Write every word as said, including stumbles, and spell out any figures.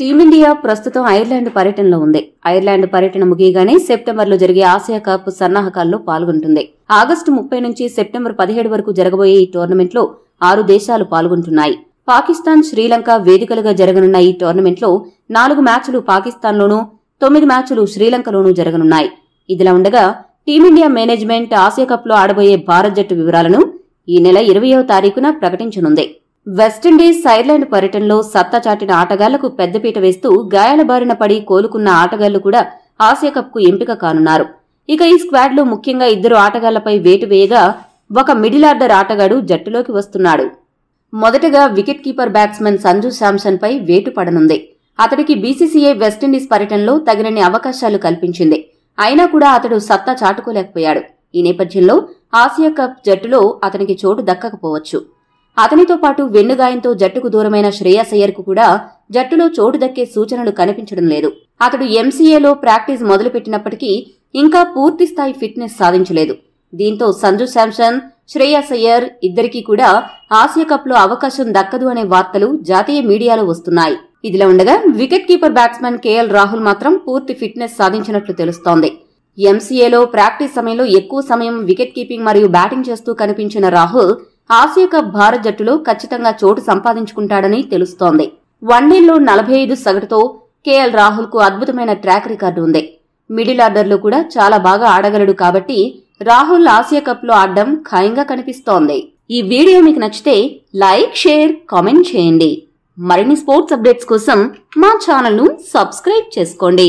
Team India ప్రస్తుతం Ireland పర్యటనలో ఉంది. ఐర్లాండ్ పర్యటన ముగియగానే సెప్టెంబర్ లో జరిగే ఆసియా కప్ సన్నాహకాల్లో పాల్గొంటుంది. ఆగస్టు ముప్పై నుంచి సెప్టెంబర్ పదిహేడు వరకు జరగబోయే ఈ టోర్నమెంట్లో ఆరు దేశాలు పాల్గొంటున్నాయి. పాకిస్తాన్, శ్రీలంక వేదికలుగా జరగనున్న ఈ టోర్నమెంట్లో నాలుగు మ్యాచ్లు పాకిస్తాన్లోనూ, తొమ్మిది మ్యాచ్లు శ్రీలంకలోనూ జరగనున్నాయి. ఇదిలా ఉండగా టీమిండియా మేనేజ్మెంట్ ఆసియా కప్ లో ఆడబోయే భారత్ జట్టు వివరాలను ఈ నెల ఇరవయో తారీఖున ప్రకటించనుంది. వెస్టిండీస్ ఐర్లాండ్ పర్యటనలో సత్తా చాటిన ఆటగాళ్లకు పెద్దపీట వేస్తూ గాయాల బారిన పడి కోలుకున్న ఆటగాళ్లు కూడా ఆసియా కప్ కు ఎంపిక కానున్నారు. ఇక ఈ స్క్వాడ్లో ముఖ్యంగా ఇద్దరు ఆటగాళ్లపై వేటు వేయగా ఒక మిడిల్ ఆర్డర్ ఆటగాడు జట్టులోకి వస్తున్నాడు. మొదటగా wicket keeper batsman Sanju Samson పై వేటు పడనుంది. అతడికి బీసీసీఐ వెస్టిండీస్ పర్యటనలో తగినన్ని అవకాశాలు కల్పించింది. అయినా కూడా అతడు సత్తా చాటుకోలేకపోయాడు. ఈ నేపథ్యంలో ఆసియా కప్ జట్టులో అతనికి చోటు దక్కకపోవచ్చు. అతనితో పాటు వెన్నుగాయంతో జట్టుకు దూరమైన శ్రేయస్ అయ్యర్కు కూడా జట్టులో చోటు దక్కే సూచనలు కనిపించడం లేదు. అతడు ఎంసీఏలో ప్రాక్టీస్ మొదలుపెట్టినప్పటికీ ఇంకా పూర్తిస్థాయి ఫిట్నెస్ సాధించలేదు. దీంతో సంజు శాంసన్, శ్రేయస్ అయ్యర్ ఇద్దరికీ కూడా ఆసియా కప్ లో అవకాశం దక్కదు అనే వార్తలు జాతీయ మీడియాలో వస్తున్నాయి. ఇదిలా ఉండగా wicket keeper batsman KL Rahul మాత్రం పూర్తి ఫిట్నెస్ సాధించినట్లు తెలుస్తోంది. ఎంసీఏలో ప్రాక్టీస్ సమయంలో ఎక్కువ సమయం వికెట్ కీపింగ్ మరియు బ్యాటింగ్ చేస్తూ కనిపించిన రాహుల్ ఆసియా కప్ భారత జట్టులో ఖచ్చితంగా చోటు సంపాదించుకుంటాడని తెలుస్తోంది. వన్డేల్లో నలభై ఐదు సగటుతో కేఎల్ రాహుల్ కు అద్భుతమైన ట్రాక్ రికార్డు ఉంది. మిడిల్ ఆర్డర్లో కూడా చాలా బాగా ఆడగలడు కాబట్టి రాహుల్ ఆసియా కప్ లో ఆడడం ఖాయంగా కనిపిస్తోంది. ఈ వీడియో మీకు నచ్చితే లైక్, షేర్, కామెంట్ చేయండి. మరిన్ని స్పోర్ట్స్ అప్డేట్స్ కోసం మా ఛానల్ ను సబ్స్క్రైబ్ చేసుకోండి.